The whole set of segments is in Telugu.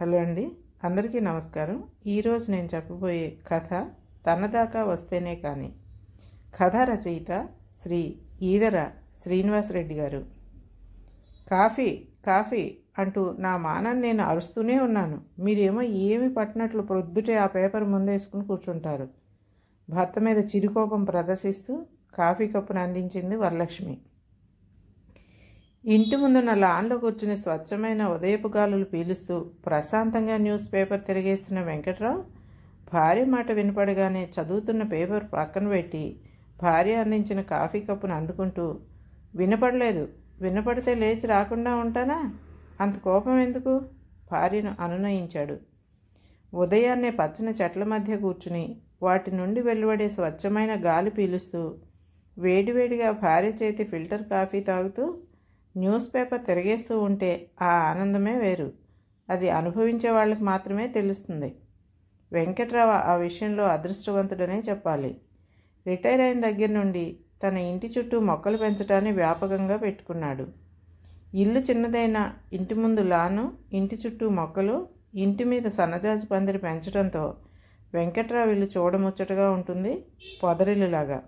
హలో అండి అందరికీ నమస్కారం। ఈ రోజు నేను చెప్పబోయే కథ తనదాకా వస్తేనే కానీ। కథ రచయిత శ్రీ ఈదర శ్రీనివాస్ రెడ్డి గారు। కాఫీ కాఫీ అంటూ నా మానాన్ని నేను అరుస్తూనే ఉన్నాను। మీరేమో ఏమి పట్టినట్లు ప్రొద్దుటే ఆ పేపర్ ముందేసుకుని కూర్చుంటారు। భర్త మీద చిరుకోపం ప్రదర్శిస్తూ కాఫీ కప్పును అందించింది వరలక్ష్మి। ఇంటి ముందున్న లాన్లో కూర్చుని స్వచ్ఛమైన ఉదయపు గాలులు పీలుస్తూ ప్రశాంతంగా న్యూస్ పేపర్ తిరిగేస్తున్న వెంకట్రావు భార్య మాట వినపడగానే చదువుతున్న పేపర్ పక్కన పెట్టి భార్య అందించిన కాఫీ కప్పును అందుకుంటూ, వినపడలేదు, వినపడితే లేచి రాకుండా ఉంటానా, అంత కోపం ఎందుకు, భార్యను అనునయించాడు। ఉదయాన్నే పచ్చని చెట్ల మధ్య కూర్చుని వాటి నుండి వెలువడే స్వచ్ఛమైన గాలి పీలుస్తూ వేడివేడిగా భార్య చేతి ఫిల్టర్ కాఫీ తాగుతూ న్యూస్ పేపర్ తిరగేస్తూ ఉంటే ఆ ఆనందమే వేరు, అది అనుభవించే వాళ్ళకి మాత్రమే తెలుస్తుంది। వెంకట్రావు ఆ విషయంలో అదృష్టవంతుడనే చెప్పాలి। రిటైర్ అయిన దగ్గర నుండి తన ఇంటి చుట్టూ మొక్కలు పెంచడాన్ని వ్యాపకంగా పెట్టుకున్నాడు। ఇల్లు చిన్నదైన ఇంటి ముందు లాను, ఇంటి చుట్టూ మొక్కలు, ఇంటి మీద సన్నజాజి పందిరి పెంచడంతో వెంకట్రావు ఇల్లు చూడముచ్చటగా ఉంటుంది, పొదరిల్లులాగా।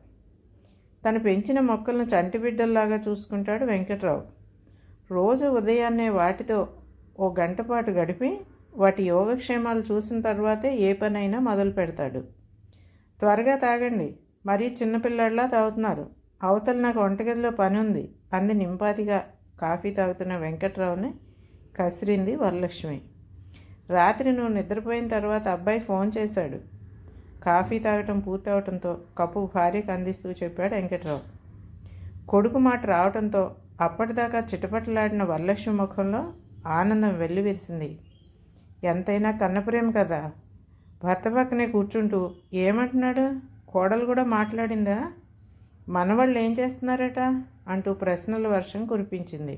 తను పెంచిన మొక్కలను చంటి బిడ్డల్లాగా చూసుకుంటాడు వెంకట్రావు। రోజు ఉదయాన్నే వాటితో ఓ గంట పాటు గడిపి వాటి యోగక్షేమాలు చూసిన తర్వాతే ఏ పనైనా మొదలు పెడతాడు। త్వరగా తాగండి, మరీ చిన్నపిల్లాడిలా తాగుతున్నారు, అవతల నాకు వంటగదిలో పని ఉంది అంది నింపాతిగా కాఫీ తాగుతున్న వెంకట్రావుని కసిరింది వరలక్ష్మి। రాత్రి నువ్వు నిద్రపోయిన తర్వాత అబ్బాయి ఫోన్ చేశాడు। కాఫీ తాగటం పూర్తవటంతో కప్పు భార్యకు అందిస్తూ చెప్పాడు వెంకట్రావు। కొడుకు మాట రావటంతో అప్పటిదాకా చిటపటలాడిన వరలక్ష్మి ముఖంలో ఆనందం వెల్లివిరిసింది। ఎంతైనా కన్నప్రేమ కదా, భర్త పక్కనే కూర్చుంటూ ఏమంటున్నాడు, కోడలు కూడా మాట్లాడిందా, మనవాళ్ళు ఏం చేస్తున్నారట అంటూ ప్రశ్నల వర్షం కురిపించింది।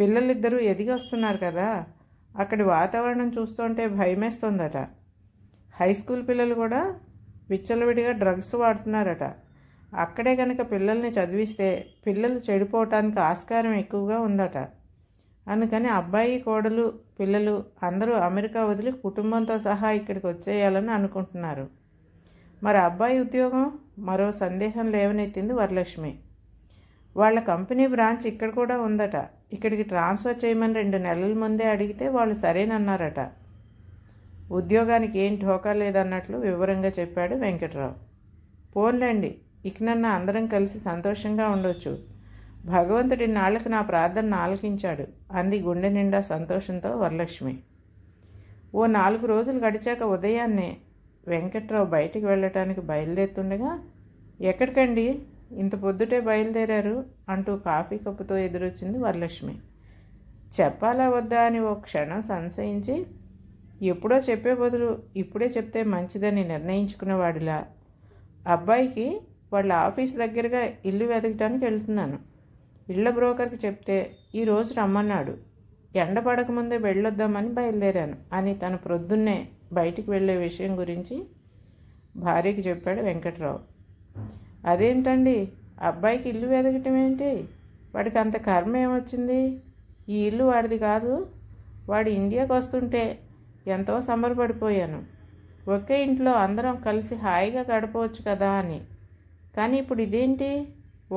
పిల్లలిద్దరూ ఎదిగి వస్తున్నారు కదా, అక్కడి వాతావరణం చూస్తుంటే భయమేస్తోందట, హై స్కూల్ పిల్లలు కూడా విచ్చలవిడిగా డ్రగ్స్ వాడుతున్నారట, అక్కడే కనుక పిల్లల్ని చదివిస్తే పిల్లలు చెడిపోవటానికి ఆస్కారం ఎక్కువగా ఉందట, అందుకని అబ్బాయి కోడలు పిల్లలు అందరూ అమెరికా వదిలి కుటుంబంతో సహా ఇక్కడికి వచ్చేయాలని అనుకుంటున్నారు, మరి అబ్బాయి ఉద్యోగం, మరో సందేహం లేవనెత్తింది వరలక్ష్మి। వాళ్ళ కంపెనీ బ్రాంచ్ ఇక్కడ కూడా ఉందట, ఇక్కడికి ట్రాన్స్ఫర్ చేయమని 2 నెలల ముందే అడిగితే వాళ్ళు సరేనన్నారట, ఉద్యోగానికి ఏం ఢోకా లేదన్నట్లు వివరంగా చెప్పాడు వెంకట్రావు। పోన్లేండి, ఇకనన్నా అందరం కలిసి సంతోషంగా ఉండొచ్చు, భగవంతుడి నాళ్ళకు నా ప్రార్థన ఆలకించాడు అంది గుండె నిండా సంతోషంతో వరలక్ష్మి। ఓ 4 రోజులు గడిచాక ఉదయాన్నే వెంకట్రావు బయటికి వెళ్ళటానికి బయలుదేరుతుండగా, ఎక్కడికండి ఇంత పొద్దుటే బయలుదేరారు అంటూ కాఫీ కప్పుతో ఎదురొచ్చింది వరలక్ష్మి। చెప్పాలా వద్దా అని ఓ క్షణం సంశయించి ఎప్పుడో చెప్పే బదులు ఇప్పుడే చెప్తే మంచిదని నిర్ణయించుకున్నవాడిలా, అబ్బాయికి వాళ్ళ ఆఫీస్ దగ్గరగా ఇల్లు వెతకటానికి వెళ్తున్నాను, ఇళ్ల బ్రోకర్కి చెప్తే ఈరోజు రమ్మన్నాడు, ఎండ పడకముందే వెళ్ళొద్దామని బయలుదేరాను అని తను ప్రొద్దున్నే బయటికి వెళ్ళే విషయం గురించి భార్యకి చెప్పాడు వెంకట్రావు। అదేంటండి, అబ్బాయికి ఇల్లు వెతకటం ఏంటి, వాడికి అంత కర్మ ఏమొచ్చింది, ఈ ఇల్లు వాడిది కాదు, వాడు ఇండియాకి వస్తుంటే ఎంతో సంబరపడిపోయాను, ఒకే ఇంట్లో అందరం కలిసి హాయిగా గడపవచ్చు కదా అని, కానీ ఇప్పుడు ఇదేంటి,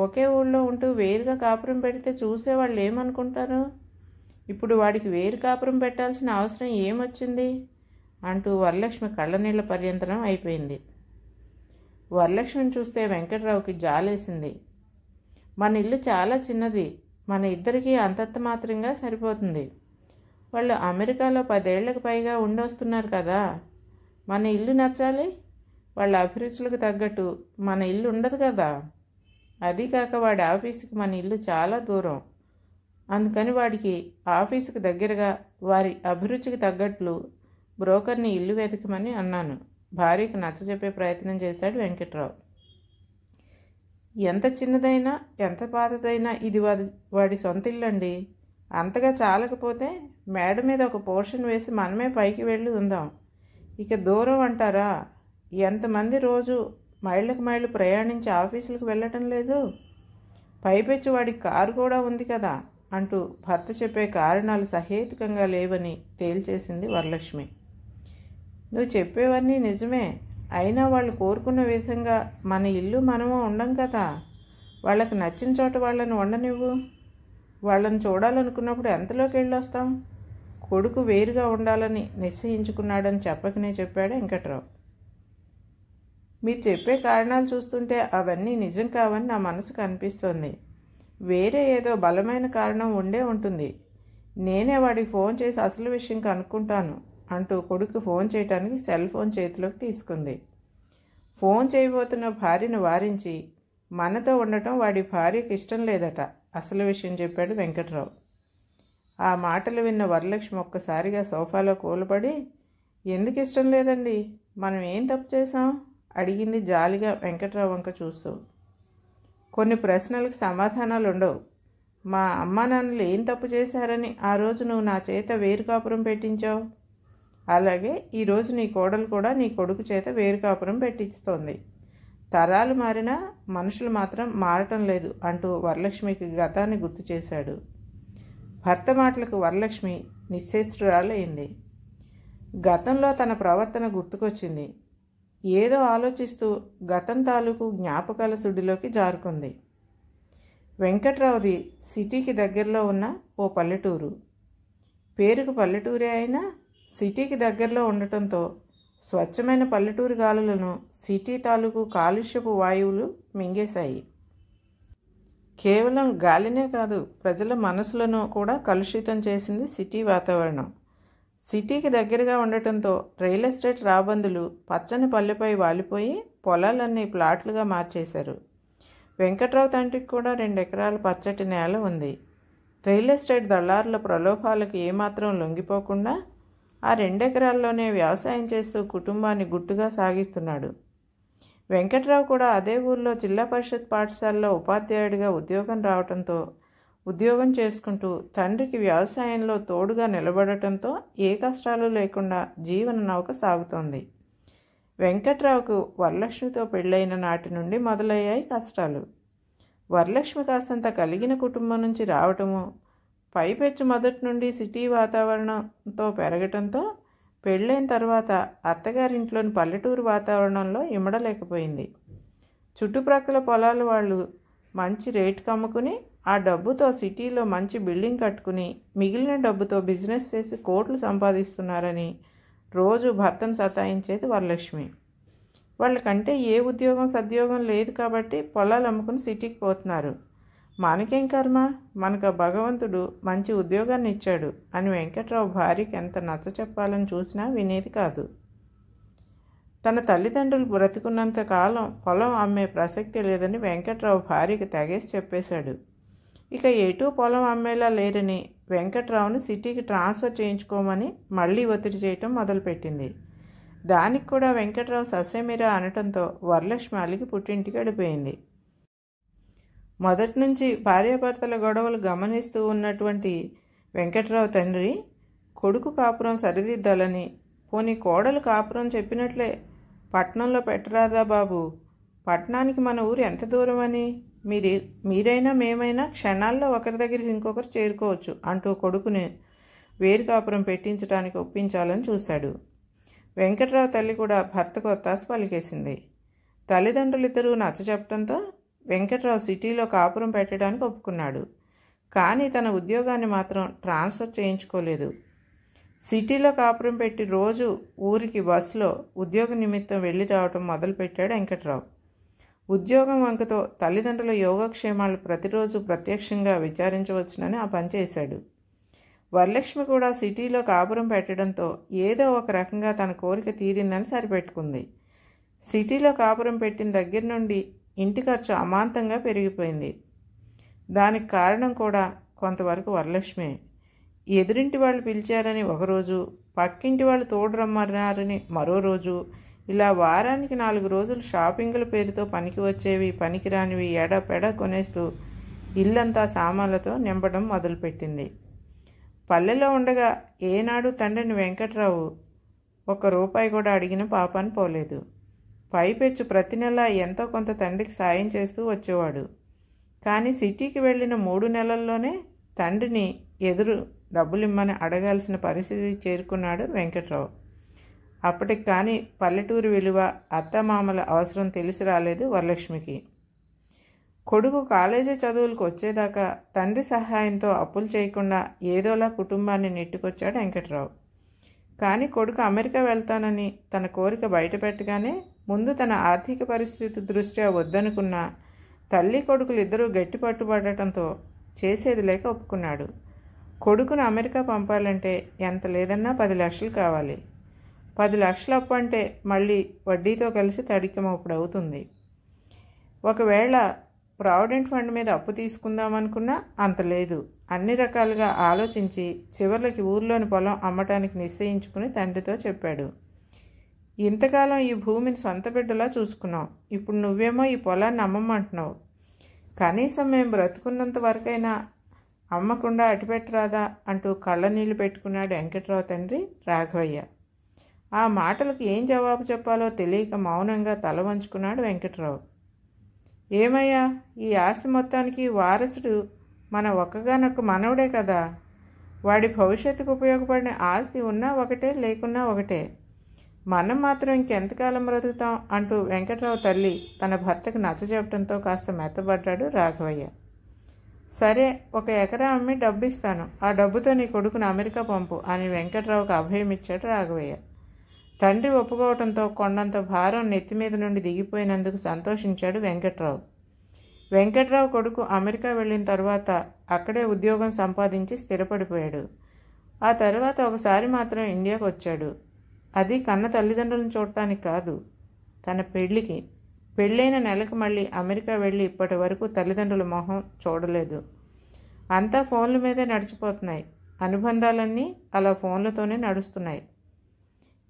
ఒకే ఊళ్ళో ఉంటూ వేరుగా కాపురం పెడితే చూసేవాళ్ళు ఏమనుకుంటారు, ఇప్పుడు వాడికి వేరు కాపురం పెట్టాల్సిన అవసరం ఏమొచ్చింది అంటూ వరలక్ష్మి కళ్ళనీళ్ల పర్యంతరం అయిపోయింది। వరలక్ష్మిని చూస్తే వెంకట్రావుకి జాలేసింది। మన ఇల్లు చాలా చిన్నది, మన ఇద్దరికీ అంతంత మాత్రంగా సరిపోతుంది, వాళ్ళు అమెరికాలో 10 ఏళ్లకు పైగా ఉండొస్తున్నారు కదా, మన ఇల్లు నచ్చాలి, వాళ్ళ అభిరుచులకు తగ్గట్టు మన ఇల్లు ఉండదు కదా, అది కాక వాడి ఆఫీసుకి మన ఇల్లు చాలా దూరం, అందుకని వాడికి ఆఫీసుకు దగ్గరగా వారి అభిరుచికి తగ్గట్లు బ్రోకర్ని ఇల్లు వెతకమని అన్నాను, భార్యకు నచ్చజెప్పే ప్రయత్నం చేశాడు వెంకట్రావు। ఎంత చిన్నదైనా ఎంత పాతదైనా ఇది వాడి సొంత ఇల్లు అండి, అంతగా చాలకపోతే మేడ మీద ఒక పోర్షన్ వేసి మనమే పైకి వెళ్ళి ఉందాం, ఇక దూరం అంటారా, ఎంతమంది రోజు మైళ్ళకు మైళ్ళు ప్రయాణించి ఆఫీసులకు వెళ్ళటం లేదు, పైపెచ్చి వాడికి కారు కూడా ఉంది కదా, అంటూ భర్త చెప్పే కారణాలు సహేతుకంగా లేవని తేల్చేసింది వరలక్ష్మి. నువ్వు చెప్పేవన్నీ నిజమే, అయినా వాళ్ళు కోరుకున్న విధంగా మన ఇల్లు మనము ఉండం కదా. వాళ్ళకు నచ్చిన చోట వాళ్ళని ఉండనివ్వు. వాళ్ళని చూడాలనుకున్నప్పుడు ఎంతలోకి వెళ్ళొస్తాం? కొడుకు వేరుగా ఉండాలని నిశ్చయించుకున్నాడని చెప్పకనే చెప్పాడు వెంకట్రావు. మీరు చెప్పే కారణాలు చూస్తుంటే అవన్నీ నిజం కావని నా మనసుకు అనిపిస్తోంది. వేరే ఏదో బలమైన కారణం ఉండే ఉంటుంది. నేనే వాడికి ఫోన్ చేసి అసలు విషయం కనుక్కుంటాను అంటూ కొడుకు ఫోన్ చేయడానికి సెల్ ఫోన్ చేతిలోకి తీసుకుంది. ఫోన్ చేయబోతున్న భార్యను వారించి మనతో ఉండటం వాడి భార్యకు ఇష్టం లేదట అసలు విషయం చెప్పాడు వెంకట్రావు. ఆ మాటలు విన్న వరలక్ష్మి ఒక్కసారిగా సోఫాలో కూలబడి, ఎందుకు ఇష్టం లేదండి, మనం ఏం తప్పు చేశాం అడిగింది జాలిగా వెంకట్రావు వంక చూస్తూ. కొన్ని ప్రశ్నలకు సమాధానాలు ఉండవు. మా అమ్మా నాన్నలు ఏం తప్పు చేశారని ఆ రోజు నువ్వు నా చేత వేరు కాపురం పెట్టించావు, అలాగే ఈరోజు నీ కోడలు కూడా నీ కొడుకు చేత వేరు కాపురం పెట్టిస్తోంది. తరాలు మారినా మనుషులు మాత్రం మారటం లేదు అంటూ వరలక్ష్మికి గతాన్ని గుర్తు చేశాడు. భర్త మాటలకు వరలక్ష్మి నిశ్చేష్టురాలైంది. గతంలో తన ప్రవర్తన గుర్తుకొచ్చింది. ఏదో ఆలోచిస్తూ గతం తాలూకు జ్ఞాపకాల సుడిలోకి జారుకుంది. వెంకట్రావుది సిటీకి దగ్గరలో ఉన్న ఓ పల్లెటూరు. పేరుకు పల్లెటూరే అయినా సిటీకి దగ్గరలో ఉండటంతో స్వచ్ఛమైన పల్లెటూరు గాలులను సిటీ తాలూకు కాలుష్యపు వాయువులు మింగేశాయి. కేవలం గాలినే కాదు, ప్రజల మనసులను కూడా కలుషితం చేసింది సిటీ వాతావరణం. సిటీకి దగ్గరగా ఉండటంతో రియల్ ఎస్టేట్ రాబందులు పచ్చని పల్లెపై వాలిపోయి పొలాలన్నీ ప్లాట్లుగా మార్చేశారు. వెంకట్రావు తండ్రికి కూడా 2 ఎకరాల పచ్చటి నేల ఉంది. రియల్ ఎస్టేట్ దళారుల ప్రలోభాలకు ఏమాత్రం లొంగిపోకుండా ఆ 2 ఎకరాల్లోనే వ్యవసాయం చేస్తూ కుటుంబాన్ని గుట్టుగా సాగిస్తున్నాడు. వెంకట్రావు కూడా అదే ఊర్లో జిల్లా పరిషత్ పాఠశాలలో ఉపాధ్యాయుడిగా ఉద్యోగం రావడంతో ఉద్యోగం చేసుకుంటూ తండ్రికి వ్యవసాయంలో తోడుగా నిలబడటంతో ఏ కష్టాలు లేకుండా జీవన నౌక సాగుతోంది. వెంకట్రావుకు వరలక్ష్మితో పెళ్ళైన నాటి నుండి మొదలయ్యాయి కష్టాలు. వరలక్ష్మి కాస్తంత కలిగిన కుటుంబం నుంచి రావటము, పైపెచ్చు మొదటి నుండి సిటీ వాతావరణంతో పెరగటంతో పెళ్ళైన తర్వాత అత్తగారింట్లోని పల్లెటూరు వాతావరణంలో ఇమడలేకపోయింది. చుట్టుప్రక్కల పొలాల వాళ్ళు మంచి రేటు కమ్ముకుని ఆ డబ్బుతో సిటీలో మంచి బిల్డింగ్ కట్టుకుని మిగిలిన డబ్బుతో బిజినెస్ చేసి కోట్లు సంపాదిస్తున్నారని రోజు భర్తను సతాయించేది వరలక్ష్మి. వాళ్ళకంటే ఏ ఉద్యోగం సద్యోగం లేదు కాబట్టి పొలాలు అమ్ముకుని సిటీకి పోతున్నారు. మనకేం కర్మ, మనకు ఆ భగవంతుడు మంచి ఉద్యోగాన్ని ఇచ్చాడు అని వెంకట్రావు భార్యకి ఎంత నచ్చ చెప్పాలని చూసినా వినేది కాదు. తన తల్లిదండ్రులు బ్రతికున్నంత కాలం పొలం అమ్మే ప్రసక్తి లేదని వెంకట్రావు భార్యకి తెగేసి చెప్పేశాడు. ఇక ఎటూ పొలం అమ్మేలా లేరని వెంకట్రావును సిటీకి ట్రాన్స్ఫర్ చేయించుకోమని మళ్ళీ ఒత్తిడి చేయటం మొదలుపెట్టింది. దానికి కూడా వెంకట్రావు ససేమిరా అనటంతో వరలక్ష్మి అలిగి పుట్టింటికి వెళ్ళిపోయింది. మొదటి నుంచి భార్యాభర్తల గొడవలు గమనిస్తూ ఉన్నటువంటి వెంకట్రావు తండ్రి కొడుకు కాపురం సరిదిద్దాలని, పోనీ కోడలు కాపురం చెప్పినట్లే పట్నంలో పెట్టరాదా బాబు, పట్నానికి మన ఊరు ఎంత దూరం అని, మీరైనా మేమైనా క్షణాల్లో ఒకరి దగ్గరికి ఇంకొకరు చేరుకోవచ్చు అంటూ కొడుకుని వేరు కాపురం పెట్టించడానికి ఒప్పించాలని చూశాడు. వెంకట్రావు తల్లి కూడా భర్తకు ఒత్తాసు పలికేసింది. తల్లిదండ్రులిద్దరూ నచ్చ చెప్పడంతో వెంకట్రావు సిటీలో కాపురం పెట్టడానికి ఒప్పుకున్నాడు. కానీ తన ఉద్యోగాన్ని మాత్రం ట్రాన్స్ఫర్ చేయించుకోలేదు. సిటీలో కాపురం పెట్టి రోజు ఊరికి బస్సులో ఉద్యోగ నిమిత్తం వెళ్ళి రావటం మొదలుపెట్టాడు వెంకట్రావు. ఉద్యోగం వంకతో తల్లిదండ్రుల యోగక్షేమాలు ప్రతిరోజు ప్రత్యక్షంగా విచారించవచ్చునని ఆ పని చేశాడు. వరలక్ష్మి కూడా సిటీలో కాపురం పెట్టడంతో ఏదో ఒక రకంగా తన కోరిక తీరిందని సరిపెట్టుకుంది. సిటీలో కాపురం పెట్టిన దగ్గర నుండి ఇంటి ఖర్చు అమాంతంగా పెరిగిపోయింది. దానికి కారణం కూడా కొంతవరకు వరలక్ష్మే. ఎదురింటి వాళ్ళు పిలిచారని ఒకరోజు, పక్కింటి వాళ్ళు తోడు రమ్మన్నారని మరో రోజు, ఇలా వారానికి 4 రోజులు షాపింగ్ల పేరుతో పనికి వచ్చేవి పనికిరానివి ఎడపెడా కొనేస్తూ ఇల్లంతా సామాన్లతో నింపడం మొదలుపెట్టింది. పల్లెలో ఉండగా ఏనాడు తండ్రిని వెంకట్రావు 1 రూపాయి కూడా అడిగిన పాపాన్ని పోలేదు. పైపెచ్చు ప్రతి నెల ఎంతో కొంత తండ్రికి సాయం చేస్తూ వచ్చేవాడు. కానీ సిటీకి వెళ్ళిన 3 నెలల్లోనే తండ్రిని ఎదురు డబ్బులిమ్మని అడగాల్సిన పరిస్థితి చేరుకున్నాడు వెంకట్రావు. అప్పటికి కానీ పల్లెటూరు విలువ, అత్తమామల అవసరం తెలిసి రాలేదు వరలక్ష్మికి. కొడుకు కాలేజీ చదువులకు వచ్చేదాకా తండ్రి సహాయంతో అప్పులు చేయకుండా ఏదోలా కుటుంబాన్ని నెట్టుకొచ్చాడు వెంకట్రావు. కానీ కొడుకు అమెరికా వెళ్తానని తన కోరిక బయటపెట్టగానే ముందు తన ఆర్థిక పరిస్థితి దృష్ట్యా వద్దనుకున్న తల్లి కొడుకులు ఇద్దరూ గట్టి పట్టుబడటంతో చేసేది లేక ఒప్పుకున్నాడు. కొడుకును అమెరికా పంపాలంటే ఎంత లేదన్నా 10 లక్షలు కావాలి. 10 లక్షలు అప్పు అంటే మళ్ళీ వడ్డీతో కలిసి తడికమప్పుడు అవుతుంది. ఒకవేళ ప్రావిడెంట్ ఫండ్ మీద అప్పు తీసుకుందామనుకున్నా అంత లేదు. అన్ని రకాలుగా ఆలోచించి చివర్లకి ఊర్లోని పొలం అమ్మటానికి నిశ్చయించుకుని తండ్రితో చెప్పాడు. ఇంతకాలం ఈ భూమిని సొంత బిడ్డలా చూసుకున్నాం, ఇప్పుడు నువ్వేమో ఈ పొలాన్ని అమ్మమంటున్నావు. కనీసం మేము బ్రతుకున్నంత వరకైనా అమ్మకుండా అటుపెట్టరాదా అంటూ కళ్ళ నీళ్లు పెట్టుకున్నాడు వెంకట్రావు తండ్రి రాఘవయ్య. ఆ మాటలకు ఏం జవాబు చెప్పాలో తెలియక మౌనంగా తల వంచుకున్నాడు వెంకట్రావు. ఏమయ్యా, ఈ ఆస్తి మొత్తానికి వారసుడు మన ఒక్కగానొక్క మనవడే కదా. వాడి భవిష్యత్తుకు ఉపయోగపడిన ఆస్తి ఉన్నా ఒకటే, లేకున్నా ఒకటే. మనం మాత్రం ఇంకెంతకాలం బ్రతుకుతాం అంటూ వెంకట్రావు తల్లి తన భర్తకు నచ్చజెప్పడంతో కాస్త మెత్తబడ్డాడు రాఘవయ్య. సరే, 1 ఎకరా అమ్మి డబ్బు ఇస్తాను, ఆ డబ్బుతో నీ కొడుకును అమెరికా పంపు అని వెంకట్రావుకు అభయం ఇచ్చాడు రాఘవయ్య. తండ్రి ఒప్పుకోవడంతో కొండంత భారం నెత్తిమీద నుండి దిగిపోయినందుకు సంతోషించాడు వెంకట్రావు. వెంకట్రావు కొడుకు అమెరికా వెళ్ళిన తర్వాత అక్కడే ఉద్యోగం సంపాదించి స్థిరపడిపోయాడు. ఆ తర్వాత ఒకసారి మాత్రం ఇండియాకు వచ్చాడు. అది కన్న తల్లిదండ్రులను చూడటానికి కాదు, తన పెళ్లికి. పెళ్ళైన నెలకు మళ్ళీ అమెరికా వెళ్ళి ఇప్పటి వరకు తల్లిదండ్రుల మొహం చూడలేదు. అంతా ఫోన్ల మీదే నడిచిపోతున్నాయి. అనుబంధాలన్నీ అలా ఫోన్లతోనే నడుస్తున్నాయి.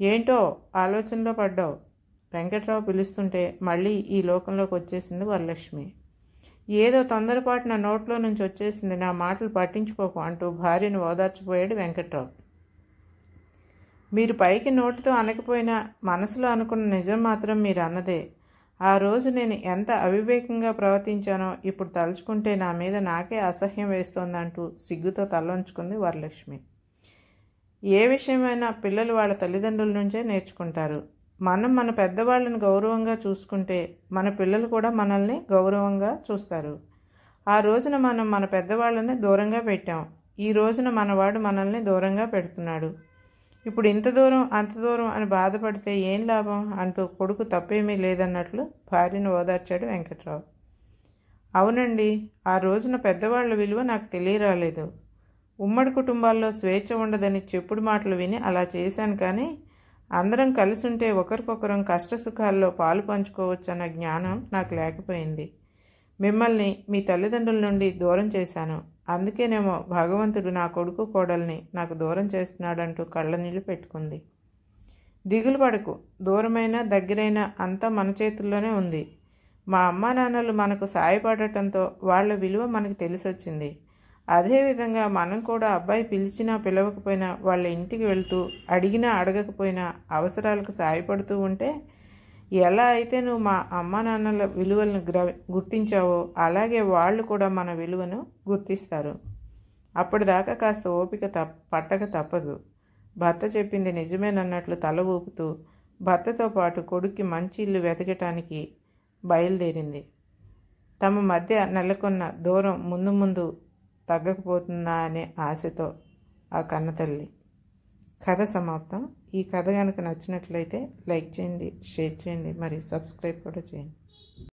ఏంటో ఆలోచనలో పడ్డావు, వెంకట్రావు పిలుస్తుంటే మళ్ళీ ఈ లోకంలోకి వచ్చేసింది వరలక్ష్మి. ఏదో తొందరపాటు నా నోట్లో నుంచి వచ్చేసింది, నా మాటలు పట్టించుకోకు అంటూ భార్యను ఓదార్చిపోయాడు వెంకట్రావు. మీరు పైకి నోటితో అనకపోయినా మనసులో అనుకున్న నిజం మాత్రం మీరు అన్నదే. ఆ రోజు నేను ఎంత అవివేకంగా ప్రవర్తించానో ఇప్పుడు తలుచుకుంటే నా మీద నాకే అసహ్యం వేస్తోందంటూ సిగ్గుతో తలవంచుకుంది వరలక్ష్మి. ఏ విషయమైనా పిల్లలు వాళ్ళ తల్లిదండ్రుల నుంచే నేర్చుకుంటారు. మనం మన పెద్దవాళ్ళని గౌరవంగా చూసుకుంటే మన పిల్లలు కూడా మనల్ని గౌరవంగా చూస్తారు. ఆ రోజున మనం మన పెద్దవాళ్ళని దూరంగా పెట్టాం, ఈ రోజున మనవాడు మనల్ని దూరంగా పెడుతున్నాడు. ఇప్పుడు ఇంత దూరం అంత దూరం అని బాధపడితే ఏం లాభం అంటూ కొడుకు తప్పేమీ లేదన్నట్లు భార్యను ఓదార్చాడు వెంకట్రావు. అవునండి, ఆ రోజున పెద్దవాళ్ళ విలువ నాకు తెలియరాలేదు. ఉమ్మడి కుటుంబాల్లో స్వేచ్ఛ ఉండదని చెప్పుడు మాటలు విని అలా చేశాను. కానీ అందరం కలిసి ఉంటే ఒకరికొకరం కష్టసుఖాల్లో పాలు పంచుకోవచ్చు అన్న జ్ఞానం నాకు లేకపోయింది. మిమ్మల్ని మీ తల్లిదండ్రుల నుండి దూరం చేశాను. అందుకేనేమో భగవంతుడు నా కొడుకు కోడల్ని నాకు దూరం చేస్తున్నాడంటూ కళ్ళనీళ్ళు పెట్టుకుంది. దిగులు పడకు, దూరమైనా దగ్గరైనా అంతా మన చేతుల్లోనే ఉంది. మా అమ్మా నాన్నలు మనకు సాయపడటంతో వాళ్ళ విలువ మనకు తెలిసొచ్చింది. అదేవిధంగా మనం కూడా అబ్బాయి పిలిచినా పిలవకపోయినా వాళ్ళ ఇంటికి వెళ్తూ అడిగినా అడగకపోయినా అవసరాలకు సాయపడుతూ ఉంటే ఎలా అయితే నువ్వు మా అమ్మా నాన్నల విలువలను గుర్తించావో అలాగే వాళ్ళు కూడా మన విలువను గుర్తిస్తారు. అప్పటిదాకా కాస్త ఓపిక పట్టక తప్పదు. భర్త చెప్పింది నిజమేనన్నట్లు తల ఊపుతూ భర్తతో పాటు కొడుక్కి మంచి ఇల్లు వెతకటానికి బయలుదేరింది. తమ మధ్య నెలకొన్న దూరం ముందు ముందు తగ్గకపోతుందా అనే ఆశతో ఆ కన్నతల్లి. కథ సమాప్తం. ఈ కథ కనుక నచ్చినట్లయితే లైక్ చేయండి, షేర్ చేయండి, మరియు సబ్స్క్రైబ్ కూడా చేయండి.